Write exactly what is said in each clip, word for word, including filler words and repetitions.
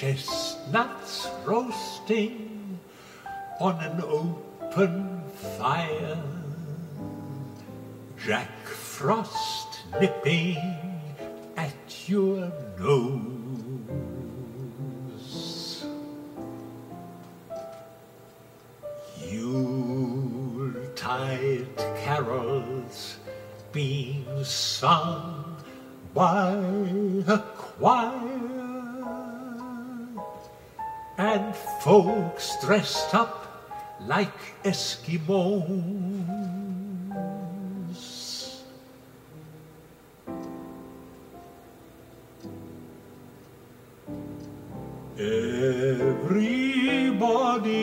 Chestnuts roasting on an open fire, Jack Frost nipping at your nose. Yuletide carols being sung by a choir, and folks dressed up like Eskimos. Everybody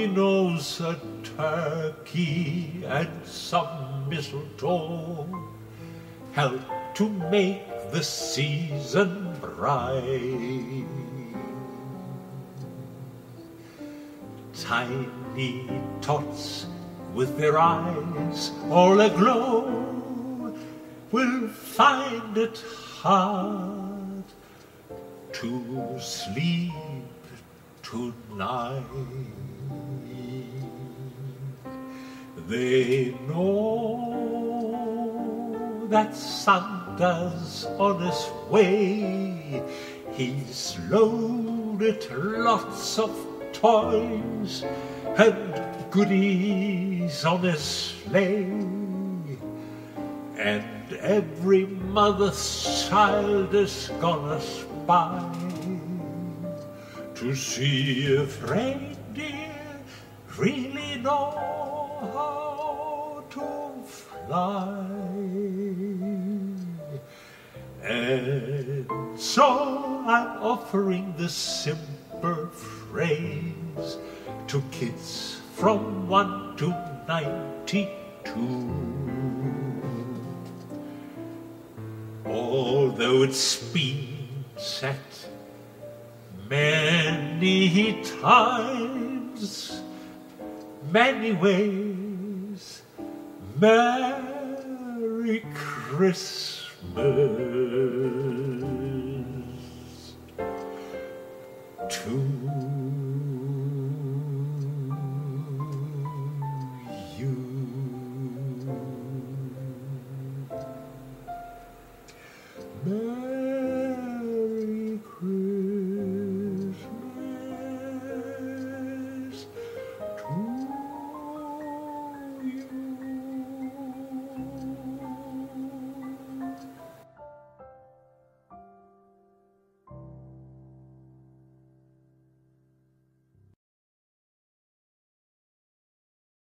knows a turkey and some mistletoe help to make the season bright. Tiny tots with their eyes all aglow will find it hard to sleep tonight. They know that Santa's on his way. He's loaded lots of toys and goodies on his sleigh, and every mother's child is gonna spy to see if reindeer really know how to fly. And so I'm offering this simple phrase to kids from one to ninety-two. Although it's been said many times, many ways, Merry Christmas to